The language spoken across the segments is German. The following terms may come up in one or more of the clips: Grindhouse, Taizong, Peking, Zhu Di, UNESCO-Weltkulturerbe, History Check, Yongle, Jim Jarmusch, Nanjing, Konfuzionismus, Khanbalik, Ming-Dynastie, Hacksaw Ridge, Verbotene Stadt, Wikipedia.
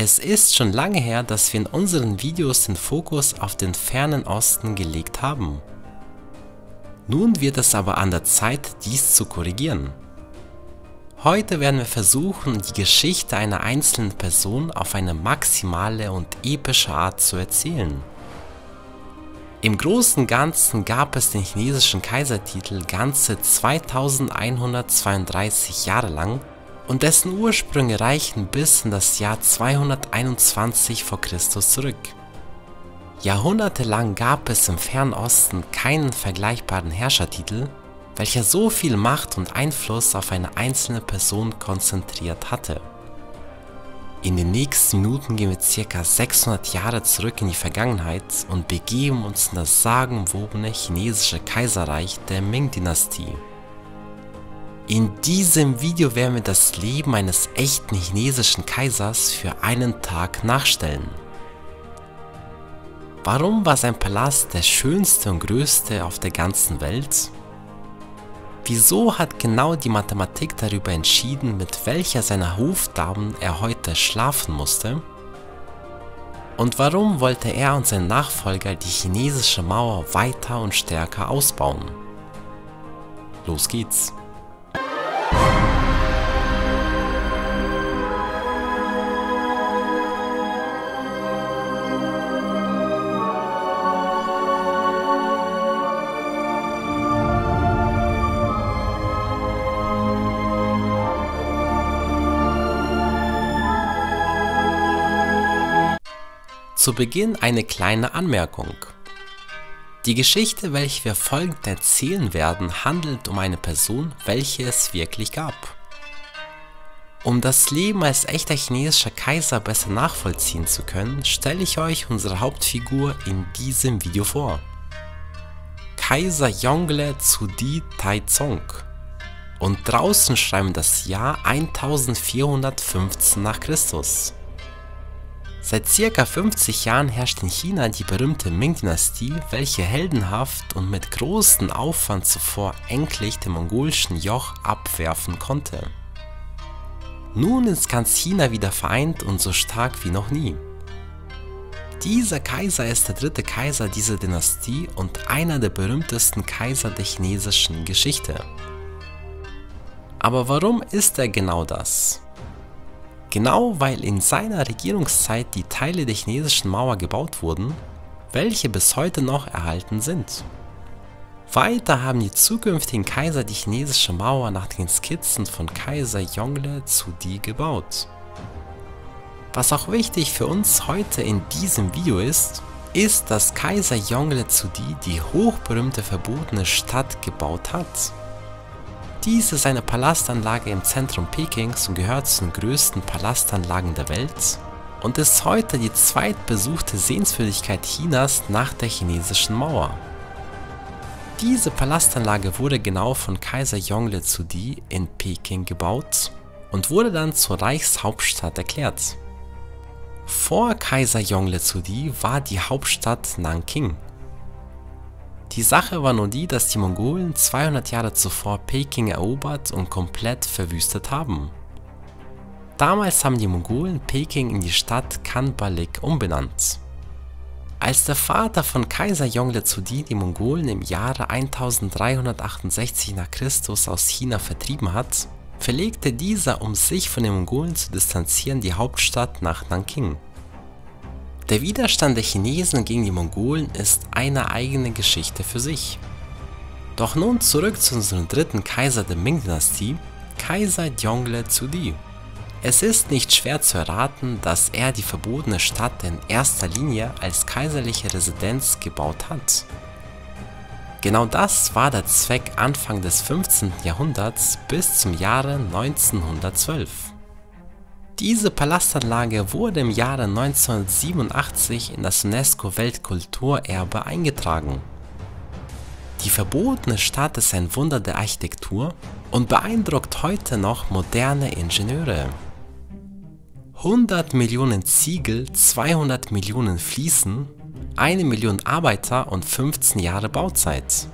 Es ist schon lange her, dass wir in unseren Videos den Fokus auf den fernen Osten gelegt haben. Nun wird es aber an der Zeit, dies zu korrigieren. Heute werden wir versuchen, die Geschichte einer einzelnen Person auf eine maximale und epische Art zu erzählen. Im Großen und Ganzen gab es den chinesischen Kaisertitel ganze 2132 Jahre lang und dessen Ursprünge reichen bis in das Jahr 221 vor Christus zurück. Jahrhundertelang gab es im Fernen Osten keinen vergleichbaren Herrschertitel, welcher so viel Macht und Einfluss auf eine einzelne Person konzentriert hatte. In den nächsten Minuten gehen wir ca. 600 Jahre zurück in die Vergangenheit und begeben uns in das sagenumwobene chinesische Kaiserreich der Ming-Dynastie. In diesem Video werden wir das Leben eines echten chinesischen Kaisers für einen Tag nachstellen. Warum war sein Palast der schönste und größte auf der ganzen Welt? Wieso hat genau die Mathematik darüber entschieden, mit welcher seiner Hofdamen er heute schlafen musste? Und warum wollte er und sein Nachfolger die chinesische Mauer weiter und stärker ausbauen? Los geht's! Zu Beginn eine kleine Anmerkung. Die Geschichte, welche wir folgend erzählen werden, handelt um eine Person, welche es wirklich gab. Um das Leben als echter chinesischer Kaiser besser nachvollziehen zu können, stelle ich euch unsere Hauptfigur in diesem Video vor. Kaiser Yongle Zhu Di Taizong. Und draußen schreiben das Jahr 1415 nach Christus. Seit ca. 50 Jahren herrscht in China die berühmte Ming-Dynastie, welche heldenhaft und mit großem Aufwand zuvor endlich dem mongolischen Joch abwerfen konnte. Nun ist ganz China wieder vereint und so stark wie noch nie. Dieser Kaiser ist der dritte Kaiser dieser Dynastie und einer der berühmtesten Kaiser der chinesischen Geschichte. Aber warum ist er genau das? Genau weil in seiner Regierungszeit die Teile der chinesischen Mauer gebaut wurden, welche bis heute noch erhalten sind. Weiter haben die zukünftigen Kaiser die chinesische Mauer nach den Skizzen von Kaiser Yongle Zhu Di gebaut. Was auch wichtig für uns heute in diesem Video ist, ist, dass Kaiser Yongle Zhu Di die hochberühmte verbotene Stadt gebaut hat. Dies ist eine Palastanlage im Zentrum Pekings und gehört zu den größten Palastanlagen der Welt und ist heute die zweitbesuchte Sehenswürdigkeit Chinas nach der chinesischen Mauer. Diese Palastanlage wurde genau von Kaiser Yongle Zhu Di in Peking gebaut und wurde dann zur Reichshauptstadt erklärt. Vor Kaiser Yongle Zhu Di war die Hauptstadt Nanjing. Die Sache war nur die, dass die Mongolen 200 Jahre zuvor Peking erobert und komplett verwüstet haben. Damals haben die Mongolen Peking in die Stadt Khanbalik umbenannt. Als der Vater von Kaiser Yongle Zhu Di die Mongolen im Jahre 1368 nach Christus aus China vertrieben hat, verlegte dieser, um sich von den Mongolen zu distanzieren, die Hauptstadt nach Nanjing. Der Widerstand der Chinesen gegen die Mongolen ist eine eigene Geschichte für sich. Doch nun zurück zu unserem dritten Kaiser der Ming-Dynastie, Kaiser Yongle Zhu Di. Es ist nicht schwer zu erraten, dass er die verbotene Stadt in erster Linie als kaiserliche Residenz gebaut hat. Genau das war der Zweck Anfang des 15. Jahrhunderts bis zum Jahre 1912. Diese Palastanlage wurde im Jahre 1987 in das UNESCO-Weltkulturerbe eingetragen. Die verbotene Stadt ist ein Wunder der Architektur und beeindruckt heute noch moderne Ingenieure. 100 Millionen Ziegel, 200 Millionen Fliesen, 1 Million Arbeiter und 15 Jahre Bauzeit.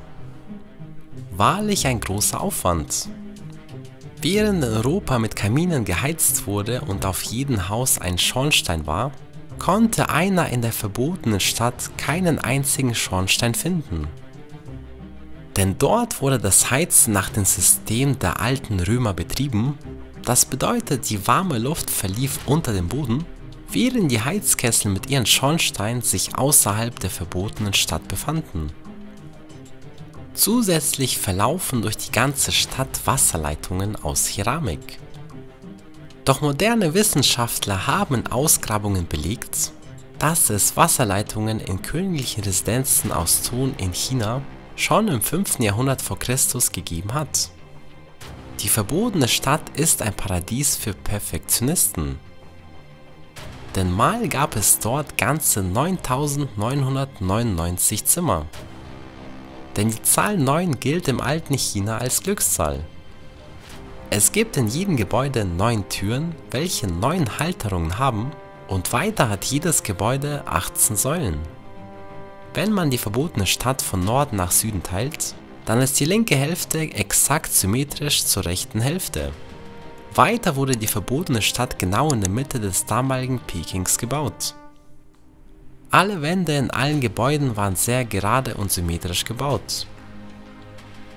Wahrlich ein großer Aufwand. Während Europa mit Kaminen geheizt wurde und auf jedem Haus ein Schornstein war, konnte einer in der verbotenen Stadt keinen einzigen Schornstein finden. Denn dort wurde das Heizen nach dem System der alten Römer betrieben, das bedeutet, die warme Luft verlief unter dem Boden, während die Heizkessel mit ihren Schornsteinen sich außerhalb der verbotenen Stadt befanden. Zusätzlich verlaufen durch die ganze Stadt Wasserleitungen aus Keramik. Doch moderne Wissenschaftler haben in Ausgrabungen belegt, dass es Wasserleitungen in königlichen Residenzen aus Ton in China schon im 5. Jahrhundert vor Christus gegeben hat. Die verbotene Stadt ist ein Paradies für Perfektionisten. Denn mal gab es dort ganze 9.999 Zimmer. Denn die Zahl 9 gilt im alten China als Glückszahl. Es gibt in jedem Gebäude 9 Türen, welche 9 Halterungen haben, und weiter hat jedes Gebäude 18 Säulen. Wenn man die verbotene Stadt von Norden nach Süden teilt, dann ist die linke Hälfte exakt symmetrisch zur rechten Hälfte. Weiter wurde die verbotene Stadt genau in der Mitte des damaligen Pekings gebaut. Alle Wände in allen Gebäuden waren sehr gerade und symmetrisch gebaut.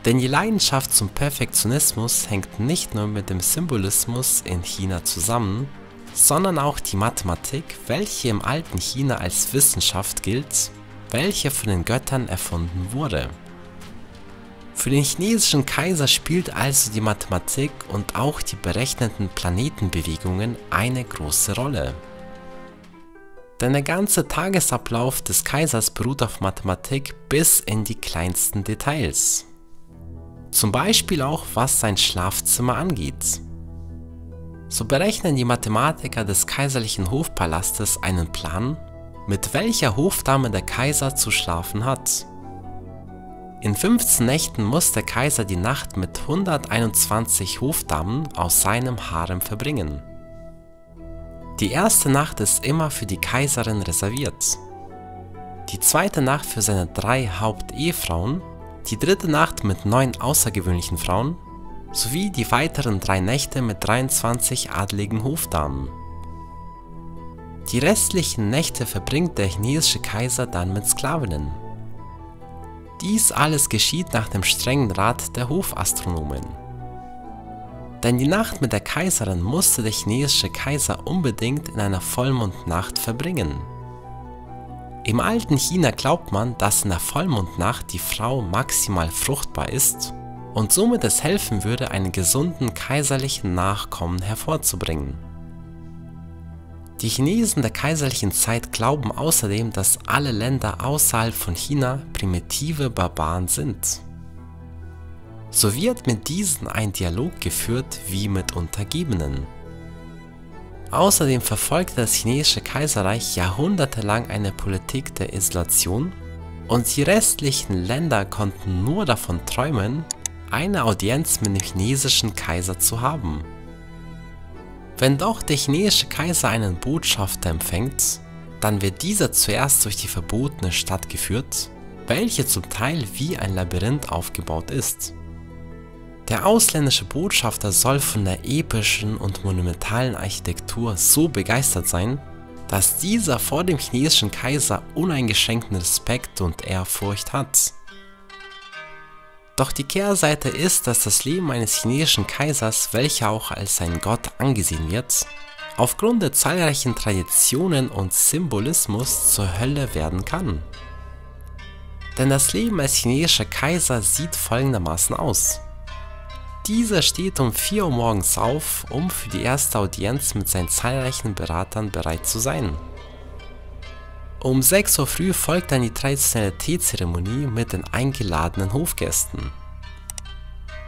Denn die Leidenschaft zum Perfektionismus hängt nicht nur mit dem Symbolismus in China zusammen, sondern auch die Mathematik, welche im alten China als Wissenschaft gilt, welche von den Göttern erfunden wurde. Für den chinesischen Kaiser spielt also die Mathematik und auch die berechneten Planetenbewegungen eine große Rolle. Denn der ganze Tagesablauf des Kaisers beruht auf Mathematik bis in die kleinsten Details. Zum Beispiel auch, was sein Schlafzimmer angeht. So berechnen die Mathematiker des kaiserlichen Hofpalastes einen Plan, mit welcher Hofdame der Kaiser zu schlafen hat. In 15 Nächten muss der Kaiser die Nacht mit 121 Hofdamen aus seinem Harem verbringen. Die erste Nacht ist immer für die Kaiserin reserviert. Die zweite Nacht für seine 3 Hauptehefrauen, die dritte Nacht mit 9 außergewöhnlichen Frauen, sowie die weiteren 3 Nächte mit 23 adligen Hofdamen. Die restlichen Nächte verbringt der chinesische Kaiser dann mit Sklavinnen. Dies alles geschieht nach dem strengen Rat der Hofastronomen. Denn die Nacht mit der Kaiserin musste der chinesische Kaiser unbedingt in einer Vollmondnacht verbringen. Im alten China glaubt man, dass in der Vollmondnacht die Frau maximal fruchtbar ist und somit es helfen würde, einen gesunden kaiserlichen Nachkommen hervorzubringen. Die Chinesen der kaiserlichen Zeit glauben außerdem, dass alle Länder außerhalb von China primitive Barbaren sind. So wird mit diesen ein Dialog geführt wie mit Untergebenen. Außerdem verfolgte das chinesische Kaiserreich jahrhundertelang eine Politik der Isolation und die restlichen Länder konnten nur davon träumen, eine Audienz mit dem chinesischen Kaiser zu haben. Wenn doch der chinesische Kaiser einen Botschafter empfängt, dann wird dieser zuerst durch die verbotene Stadt geführt, welche zum Teil wie ein Labyrinth aufgebaut ist. Der ausländische Botschafter soll von der epischen und monumentalen Architektur so begeistert sein, dass dieser vor dem chinesischen Kaiser uneingeschränkten Respekt und Ehrfurcht hat. Doch die Kehrseite ist, dass das Leben eines chinesischen Kaisers, welcher auch als sein Gott angesehen wird, aufgrund der zahlreichen Traditionen und Symbolismus zur Hölle werden kann. Denn das Leben als chinesischer Kaiser sieht folgendermaßen aus. Dieser steht um 4 Uhr morgens auf, um für die erste Audienz mit seinen zahlreichen Beratern bereit zu sein. Um 6 Uhr früh folgt dann die traditionelle Teezeremonie mit den eingeladenen Hofgästen.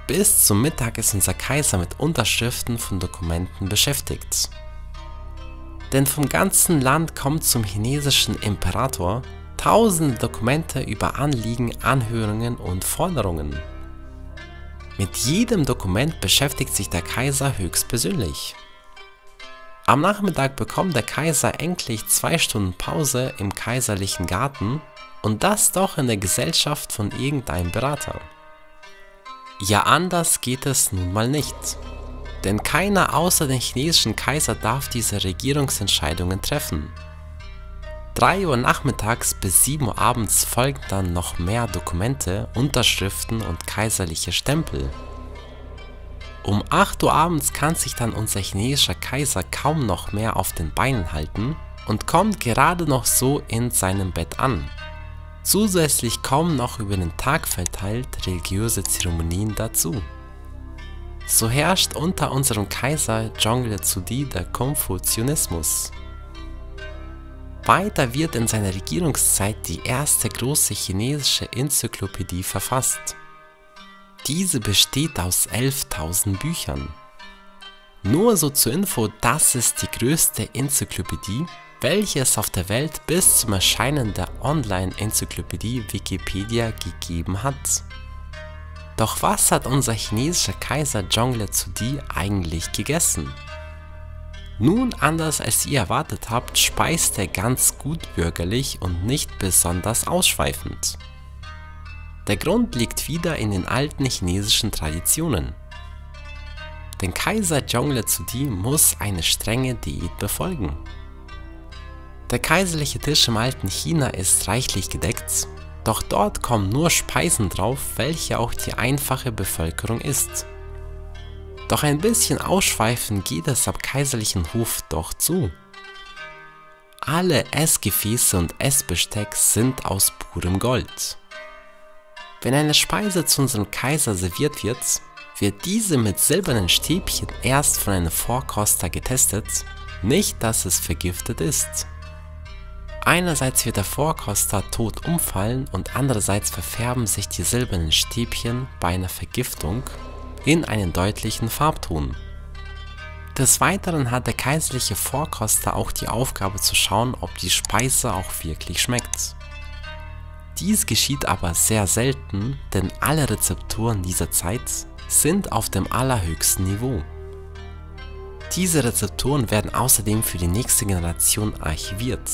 Bis zum Mittag ist unser Kaiser mit Unterschriften von Dokumenten beschäftigt. Denn vom ganzen Land kommen zum chinesischen Imperator tausende Dokumente über Anliegen, Anhörungen und Forderungen. Mit jedem Dokument beschäftigt sich der Kaiser höchstpersönlich. Am Nachmittag bekommt der Kaiser endlich 2 Stunden Pause im kaiserlichen Garten und das doch in der Gesellschaft von irgendeinem Berater. Ja, anders geht es nun mal nicht. Denn keiner außer dem chinesischen Kaiser darf diese Regierungsentscheidungen treffen. 3 Uhr nachmittags bis 7 Uhr abends folgen dann noch mehr Dokumente, Unterschriften und kaiserliche Stempel. Um 8 Uhr abends kann sich dann unser chinesischer Kaiser kaum noch mehr auf den Beinen halten und kommt gerade noch so in seinem Bett an. Zusätzlich kommen noch über den Tag verteilt religiöse Zeremonien dazu. So herrscht unter unserem Kaiser Yongle Zhu Di der Konfuzionismus. Weiter wird in seiner Regierungszeit die erste große chinesische Enzyklopädie verfasst. Diese besteht aus 11.000 Büchern. Nur so zur Info, das ist die größte Enzyklopädie, welche es auf der Welt bis zum Erscheinen der Online-Enzyklopädie Wikipedia gegeben hat. Doch was hat unser chinesischer Kaiser Yongle Zhu Di eigentlich gegessen? Nun, anders als ihr erwartet habt, speist er ganz gut bürgerlich und nicht besonders ausschweifend. Der Grund liegt wieder in den alten chinesischen Traditionen. Denn Kaiser Yongle Zhu Di muss eine strenge Diät befolgen. Der kaiserliche Tisch im alten China ist reichlich gedeckt, doch dort kommen nur Speisen drauf, welche auch die einfache Bevölkerung isst. Doch ein bisschen ausschweifen geht es am kaiserlichen Hof doch zu. Alle Essgefäße und Essbesteck sind aus purem Gold. Wenn eine Speise zu unserem Kaiser serviert wird, wird diese mit silbernen Stäbchen erst von einem Vorkoster getestet, nicht dass es vergiftet ist. Einerseits wird der Vorkoster tot umfallen und andererseits verfärben sich die silbernen Stäbchen bei einer Vergiftung in einen deutlichen Farbton. Des Weiteren hat der kaiserliche Vorkoster auch die Aufgabe zu schauen, ob die Speise auch wirklich schmeckt. Dies geschieht aber sehr selten, denn alle Rezepturen dieser Zeit sind auf dem allerhöchsten Niveau. Diese Rezepturen werden außerdem für die nächste Generation archiviert.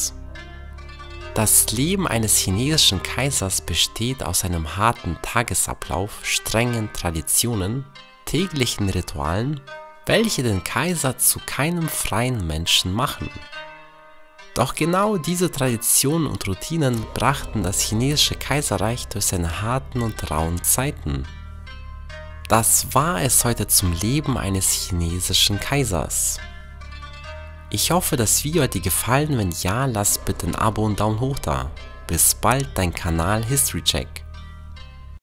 Das Leben eines chinesischen Kaisers besteht aus einem harten Tagesablauf, strengen Traditionen, täglichen Ritualen, welche den Kaiser zu keinem freien Menschen machen. Doch genau diese Traditionen und Routinen brachten das chinesische Kaiserreich durch seine harten und rauen Zeiten. Das war es heute zum Leben eines chinesischen Kaisers. Ich hoffe, das Video hat dir gefallen, wenn ja, lass bitte ein Abo und Daumen hoch da. Bis bald, dein Kanal History Check.